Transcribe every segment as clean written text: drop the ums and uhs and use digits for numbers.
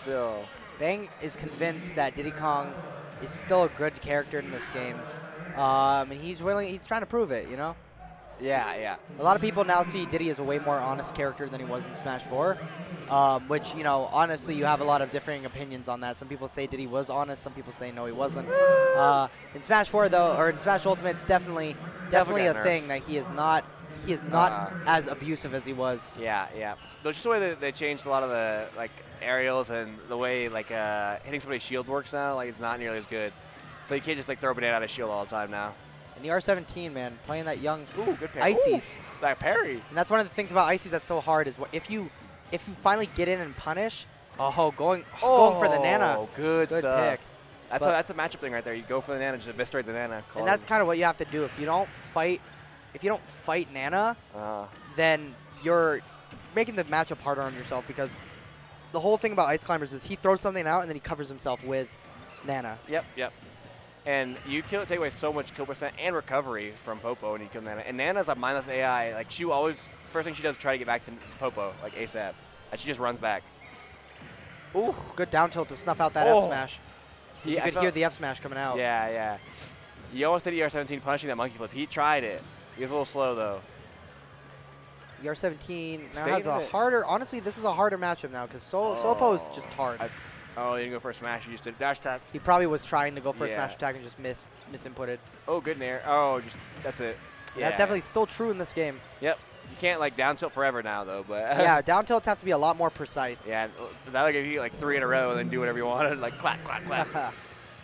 still. Bang is convinced that Diddy Kong is still a good character in this game. And he's willing, he's trying to prove it, you know? Yeah, yeah. A lot of people now see Diddy as a way more honest character than he was in Smash 4, which, you know, honestly, you have a lot of differing opinions on that. Some people say Diddy was honest, some people say no, he wasn't. In Smash 4, though, or in Smash Ultimate, it's definitely a thing that he is not as abusive as he was. Yeah, yeah. But just the way that they changed a lot of the, like, aerials and the way, like, hitting somebody's shield works now, like, it's not nearly as good. So you can't just, like, throw a banana at a shield all the time now. And the ER17, man, playing that young Icy's. That parry. And that's one of the things about Icy's that's so hard is if you finally get in and punish, going for the Nana. Oh, good stuff. Pick. That's a matchup thing right there. You go for the Nana, just eviscerate the Nana. And that's kind of what you have to do. If you don't fight Nana, then you're making the matchup harder on yourself, because the whole thing about Ice Climbers is he throws something out and then he covers himself with Nana. Yep, yep. And you take away so much kill percent and recovery from Popo, and you kill Nana. And Nana's a minus AI. Like, she always, first thing she does is try to get back to Popo, like, ASAP. And she just runs back. Ooh, good down tilt to snuff out that F smash. Yeah, you could hear the F smash coming out. Yeah, yeah. You almost did ER17 punishing that monkey flip. He tried it. He was a little slow, though. ER17 now has a harder, honestly, this is a harder matchup now, because Sopo is just hard. You didn't go for a smash. You just did dash attack. He probably was trying to go for a smash attack and just misinputted. Oh, good nair. Oh, just that's it. Yeah. That's definitely still true in this game. Yep. You can't, like, down tilt forever now, though. But yeah, down tilts have to be a lot more precise. Yeah, that'll give you, like, 3 in a row and then do whatever you wanted. Like, clap, clap, clap.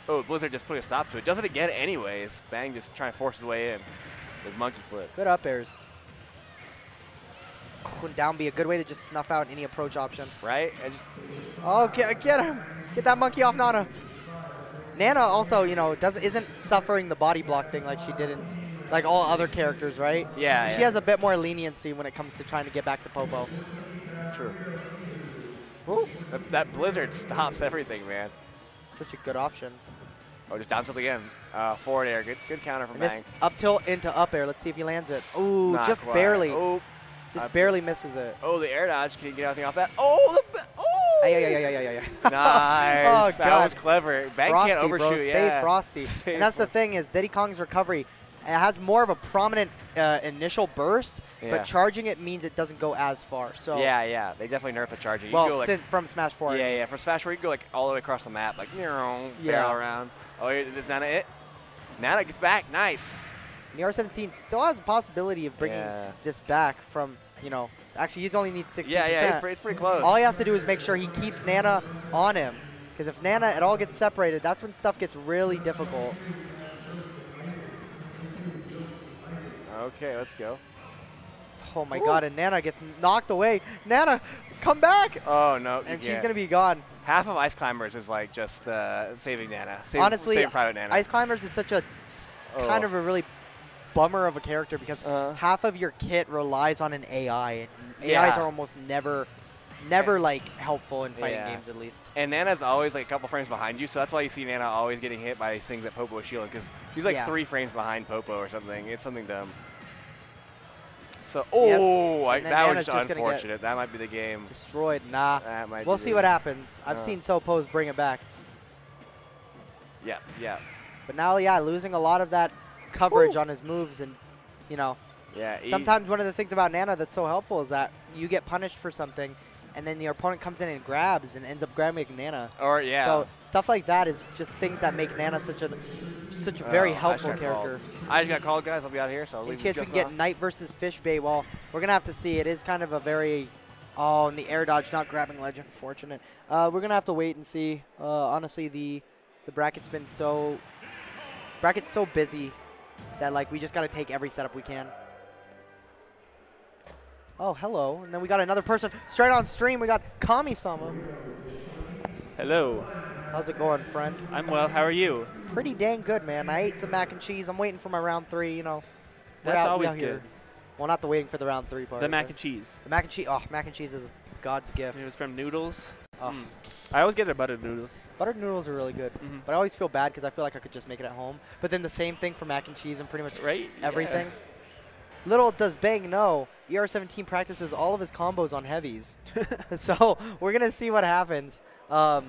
Oh, Blizzard just put a stop to it. Does it again anyways. Bang just trying to force his way in with monkey flip. Good up airs. Down be a good way to just snuff out any approach option. Right? Get him! Get that monkey off Nana. Nana also, you know, isn't suffering the body block thing like she did in, like, all other characters, right? Yeah, so yeah. She has a bit more leniency when it comes to trying to get back to Popo. True. Ooh. That Blizzard stops everything, man. Such a good option. Oh, just down tilt again. Forward air. Good counter from Bang. Up tilt into up air. Let's see if he lands it. Ooh, not just quite. Barely. Oh. Just barely misses it. Oh, the air dodge. Can you get anything off that? Oh! Yeah. Nice. Oh, that was clever. Bang frosty, can't overshoot. Bro. Stay frosty. Stay and that's the thing is Diddy Kong's recovery. It has more of a prominent initial burst, but charging it means it doesn't go as far. So yeah. They definitely nerfed the charging. Well, like, from Smash 4. Yeah. From Smash 4, you can go, like, all the way across the map. Like, barrel around. Oh, is Nana it? Nana gets back. Nice. And the ER17 still has a possibility of bringing this back from... You know, actually, he only needs 16%. Yeah, it's pretty close. All he has to do is make sure he keeps Nana on him. Because if Nana at all gets separated, that's when stuff gets really difficult. Okay, let's go. Oh, my God, and Nana gets knocked away. Nana, come back! Oh, no. And she's going to be gone. Half of Ice Climbers is, like, just saving Nana. Honestly, Private Nana. Ice Climbers is such a kind of a really... bummer of a character, because half of your kit relies on an AI. And AIs are almost never like helpful in fighting games, at least. And Nana's always like a couple frames behind you, so that's why you see Nana always getting hit by things that Popo is shielding, because she's like 3 frames behind Popo or something. It's something dumb. So that was just unfortunate. That might be the game. Destroyed. Nah. We'll see what happens. I've seen Sopo's bring it back. Yeah. But now, losing a lot of that coverage on his moves, and you know, sometimes one of the things about Nana that's so helpful is that you get punished for something and then your opponent comes in and grabs and ends up grabbing Nana. So stuff like that is just things that make Nana such a very helpful character. I just got called, guys. I'll be out here, so in case we can get Knight versus Fish Bait. Well, we're gonna have to see. It is kind of a very and the air dodge not grabbing ledge, unfortunate. We're gonna have to wait and see. Honestly, the bracket's been so busy that, like, we just got to take every setup we can. Oh, hello. And then we got another person straight on stream. We got Kami-sama. Hello. How's it going, friend? I'm well. How are you? Pretty dang good, man. I ate some mac and cheese. I'm waiting for my round 3, you know. That's always good. Well, not waiting for the round 3 part. The mac and cheese. The mac and cheese. Oh, mac and cheese is God's gift. It was from noodles. Oh. I always get their buttered noodles. Buttered noodles are really good, but I always feel bad because I feel like I could just make it at home. But then the same thing for mac and cheese and pretty much everything. Little does Bang know, ER17 practices all of his combos on heavies. So we're going to see what happens. I'm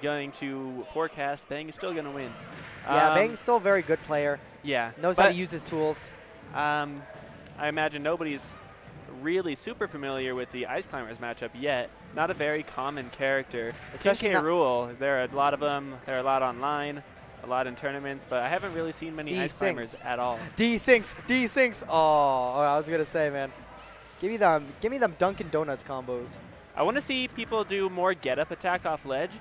going to forecast Bang is still going to win. Yeah, Bang's still a very good player. Yeah. Knows how to use his tools. I imagine nobody's really super familiar with the Ice Climbers matchup yet. Not a very common character. Especially K. Rool. There are a lot of them. There are a lot online, a lot in tournaments, but I haven't really seen many Ice Climbers at all. D-Sinks. Oh, I was going to say, man. Give me them Dunkin' Donuts combos. I want to see people do more get-up attack off ledge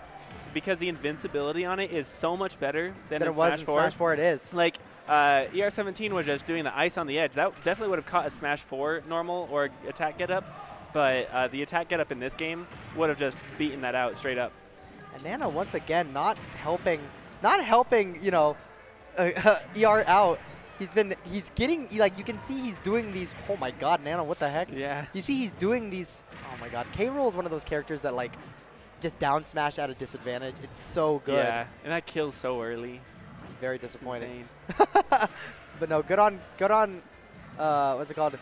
because the invincibility on it is so much better than in Smash 4. Smash 4 it is. Like, ER17 was just doing the ice on the edge. That definitely would have caught a Smash 4 normal or attack get-up, but the attack get-up in this game would have just beaten that out straight up. And Nana, once again, not helping, you know, ER out. He's getting, like, you can see he's doing these, oh my god, Nana, what the heck? Yeah. You see he's doing these, oh my god. K. Rool is one of those characters that, like, just down smash at a disadvantage. It's so good. Yeah, and that kills so early. Very disappointing. But no, good on, what's it called?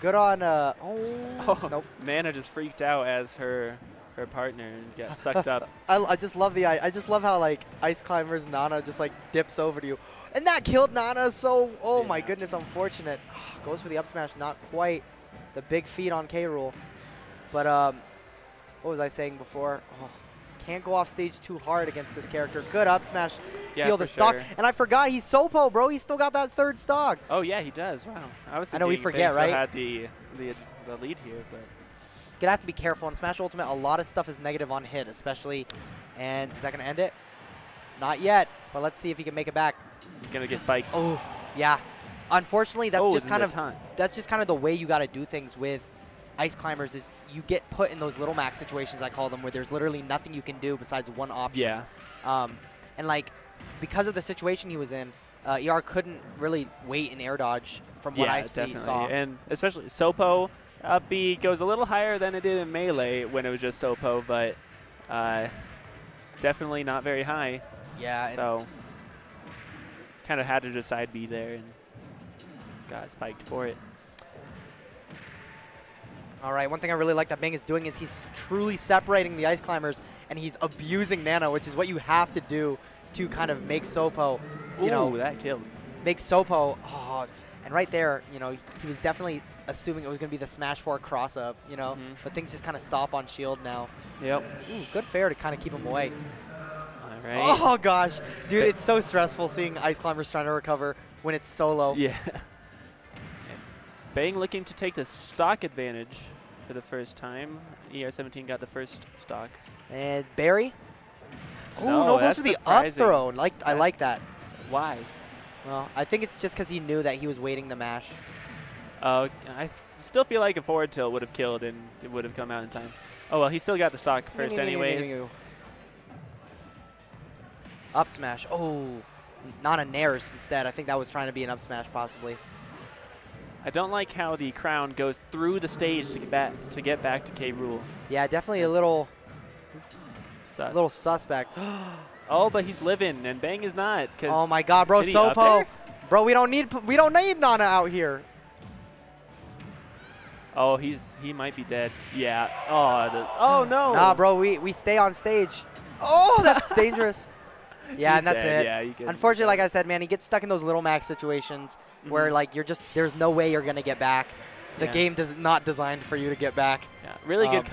Good on, oh, nope. Nana just freaked out as her partner and got sucked up. I just love how like Ice Climbers Nana just like dips over to you, and that killed Nana. So my goodness, unfortunate. Goes for the up smash, not quite the big feed on K. Rool. But what was I saying before? Oh, can't go off stage too hard against this character. Good up smash, seal the stock. Sure. And I forgot he's Sopo, bro. He's still got that third stock. Oh yeah, he does. Wow. I know we forget, right? Still had the lead here, but. Gonna have to be careful on Smash Ultimate. A lot of stuff is negative on hit, especially. And is that gonna end it? Not yet. But let's see if he can make it back. He's gonna get spiked. Oh, yeah. Unfortunately, that's just kind of the way you gotta do things with Ice Climbers. Is you get put in those little max situations, I call them, where there's literally nothing you can do besides one option. Yeah. And like because of the situation he was in. ER couldn't really wait and air dodge from what I saw. And especially Sopo. Up B goes a little higher than it did in Melee when it was just Sopo, but definitely not very high. Yeah. So kind of had to just side B there and got spiked for it. All right. One thing I really like that Bang is doing is he's truly separating the Ice Climbers, and he's abusing Nana, which is what you have to do to kind of make Sopo, you know. That killed. Make Sopo. Oh, and right there, you know, he was definitely assuming it was going to be the Smash 4 cross-up, you know? But things just kind of stop on shield now. Yep. Ooh, good fair to kind of keep him away. All right. Oh, gosh. Dude, it's so stressful seeing Ice Climbers trying to recover when it's solo. Yeah. Bang looking to take the stock advantage for the first time. ER17 got the first stock. And Barry? Ooh, no goes for the up throw. I like that. Why? Well, I think it's just because he knew that he was waiting the mash. I still feel like a forward tilt would have killed and it would have come out in time. Oh, well, he still got the stock first anyways. Up smash. Oh, not a Nair's instead. I think that was trying to be an up smash possibly. I don't like how the crown goes through the stage to get back to K. Rool. Yeah, definitely a little suspect. Oh, but he's living, and Bang is not. Oh my God, bro, Sopo, bro, we don't need Nana out here. Oh, he might be dead. Yeah. Oh, no. Nah, bro, we stay on stage. Oh, that's dangerous. Yeah, and that's dead. It. Yeah, unfortunately, like I said, man, he gets stuck in those little max situations where like there's no way you're gonna get back. The game is not designed for you to get back. Yeah, really good.